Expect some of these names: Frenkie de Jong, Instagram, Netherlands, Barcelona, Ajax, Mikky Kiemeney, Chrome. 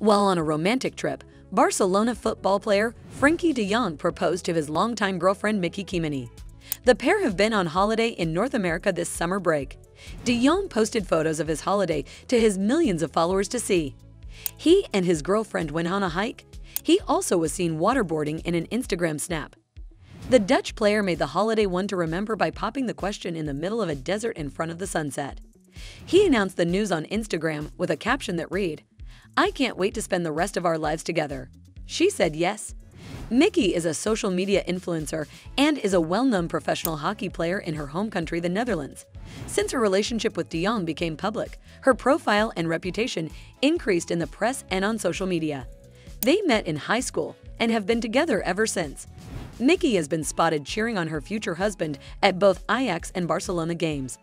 While on a romantic trip, Barcelona football player Frenkie de Jong proposed to his longtime girlfriend Mikky Kiemeney. The pair have been on holiday in North America this summer break. De Jong posted photos of his holiday to his millions of followers to see. He and his girlfriend went on a hike. He also was seen waterboarding in an Instagram snap. The Dutch player made the holiday one to remember by popping the question in the middle of a desert in front of the sunset. He announced the news on Instagram with a caption that read, "I can't wait to spend the rest of our lives together." She said yes. Mikky is a social media influencer and is a well-known professional hockey player in her home country, the Netherlands. Since her relationship with De Jong became public, her profile and reputation increased in the press and on social media. They met in high school and have been together ever since. Mikky has been spotted cheering on her future husband at both Ajax and Barcelona games.